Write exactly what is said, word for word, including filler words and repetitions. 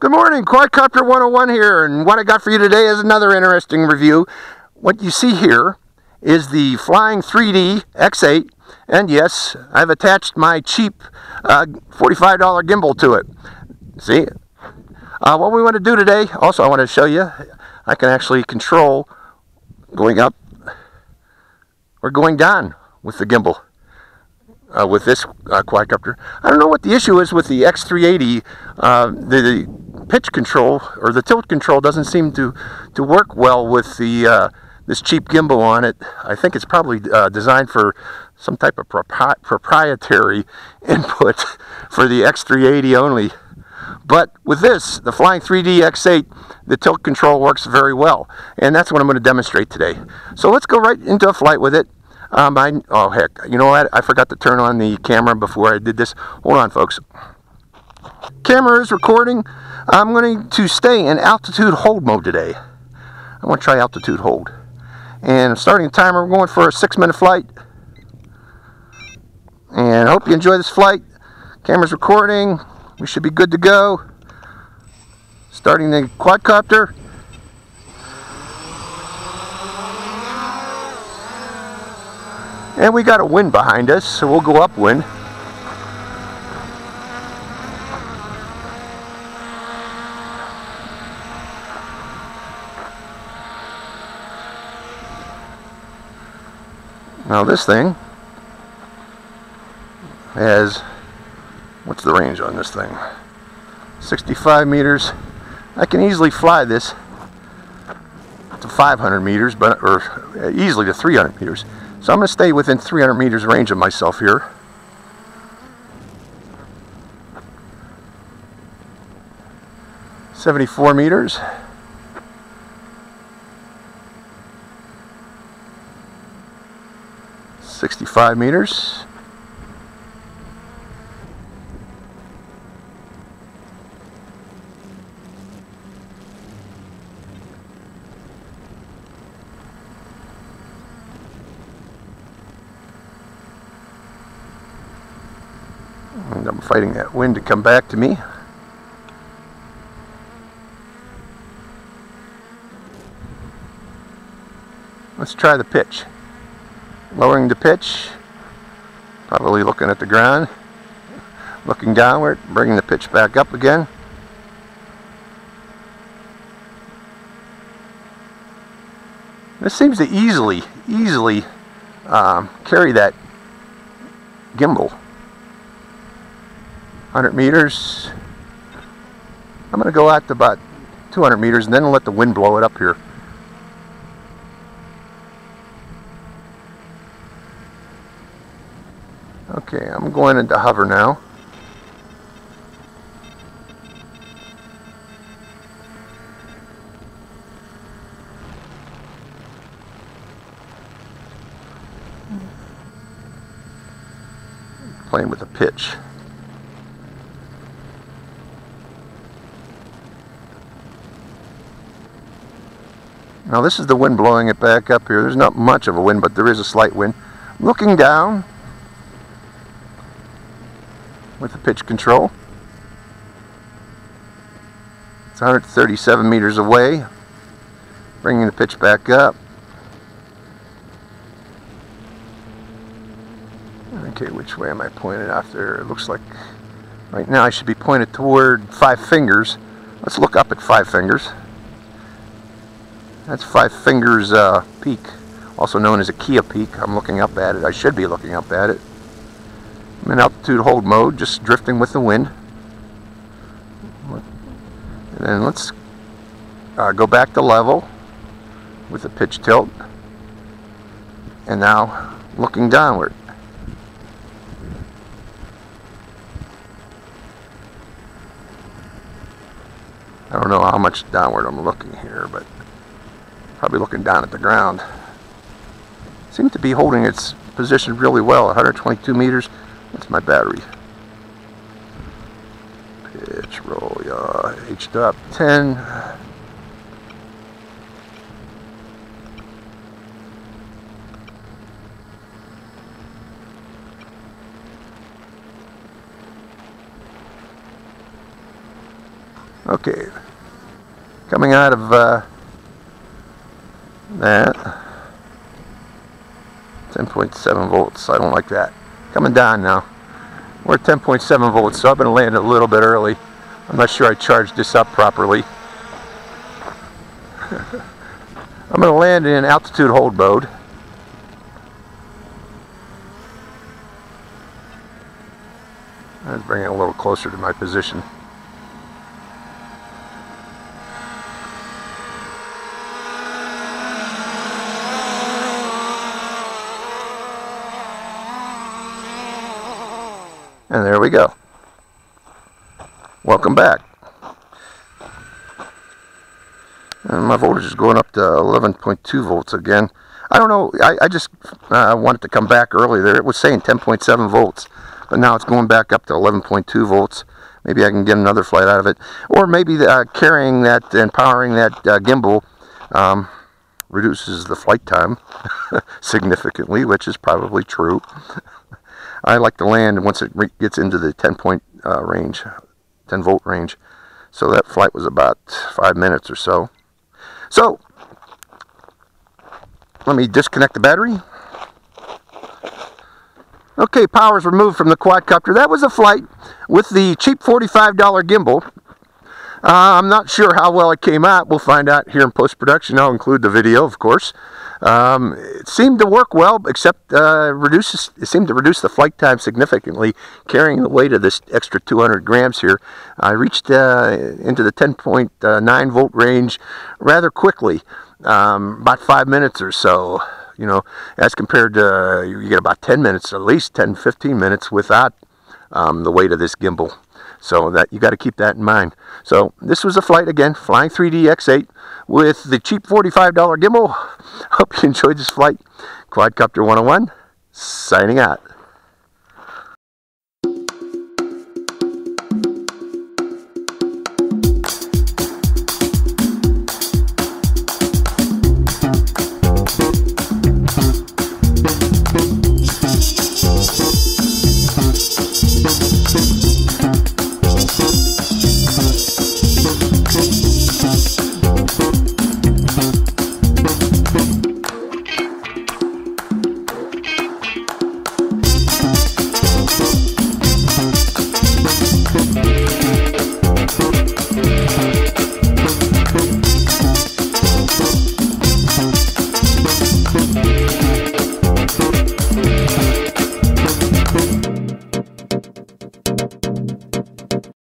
Good morning, Quadcopter one oh one here, and what I got for you today is another interesting review. What you see here is the Flying three D X eight, and yes, I've attached my cheap uh, forty-five dollar gimbal to it. See? Uh, what we want to do today, also I want to show you, I can actually control going up or going down with the gimbal. Uh, with this uh, quadcopter. I don't know what the issue is with the X three eighty. Uh, the, the pitch control or the tilt control doesn't seem to to work well with the uh, this cheap gimbal on it. I think it's probably uh, designed for some type of propri proprietary input for the X three eighty only. But with this, the Flying three D X eight, the tilt control works very well, and that's what I'm going to demonstrate today. So let's go right into a flight with it. Um, I, oh heck, you know what, I forgot to turn on the camera before I did this. Hold on, folks. Camera is recording. I'm going to stay in altitude hold mode today. I want to try altitude hold. And I'm starting a timer. We're going for a six minute flight. And I hope you enjoy this flight. Camera's recording. We should be good to go. Starting the quadcopter. And we got a wind behind us, so we'll go upwind. Now this thing has, what's the range on this thing? sixty-five meters. I can easily fly this to five hundred meters, but or easily to three hundred meters. So I'm going to stay within three hundred meters range of myself here. seventy-four meters. sixty-five meters. And I'm fighting that wind to come back to me. Let's try the pitch. Lowering the pitch, probably looking at the ground, looking downward, bringing the pitch back up again. This seems to easily, easily um, carry that gimbal. one hundred meters. I'm going to go out to about two hundred meters and then let the wind blow it up here. Okay, I'm going into hover now. Playing with the pitch. Now this is the wind blowing it back up here. There's not much of a wind, but there is a slight wind. Looking down with the pitch control. It's one hundred thirty-seven meters away. Bringing the pitch back up. Okay, which way am I pointed off there? It looks like right now I should be pointed toward Five Fingers. Let's look up at Five Fingers. That's Five Fingers uh, Peak, also known as a Kia Peak. I'm looking up at it. I should be looking up at it. I'm in altitude hold mode, just drifting with the wind. And then let's uh, go back to level with the pitch tilt. And now looking downward. I don't know how much downward I'm looking here, but probably looking down at the ground. Seems to be holding its position really well. one hundred twenty-two meters. That's my battery. Pitch roll, yeah. H-stop ten. Okay, coming out of uh, that, ten point seven volts, I don't like that. Coming down now, we're at ten point seven volts, so I'm going to land a little bit early. I'm not sure I charged this up properly. I'm going to land in altitude hold mode. Let's bring it a little closer to my position. And there we go. Welcome back. And my voltage is going up to eleven point two volts again. I don't know, I, I just uh, wanted to come back earlier. It was saying ten point seven volts, but now it's going back up to eleven point two volts. Maybe I can get another flight out of it. Or maybe uh, carrying that and powering that uh, gimbal um, reduces the flight time significantly, which is probably true. I like to land once it gets into the ten point uh, range, ten volt range. So that flight was about five minutes or so. So, let me disconnect the battery. Okay, power's removed from the quadcopter. That was a flight with the cheap forty-five dollar gimbal. Uh, I'm not sure how well it came out. We'll find out here in post-production. I'll include the video, of course. Um, it seemed to work well, except uh, reduces, it seemed to reduce the flight time significantly, carrying the weight of this extra two hundred grams here. I reached uh, into the ten point nine volt range rather quickly, um, about five minutes or so, you know, as compared to, you get about ten minutes, at least ten, fifteen minutes without um, the weight of this gimbal. So that you got to keep that in mind. So this was a flight again, Flying three D X eight with the cheap forty-five dollar gimbal. Hope you enjoyed this flight. Quadcopter one oh one, signing out.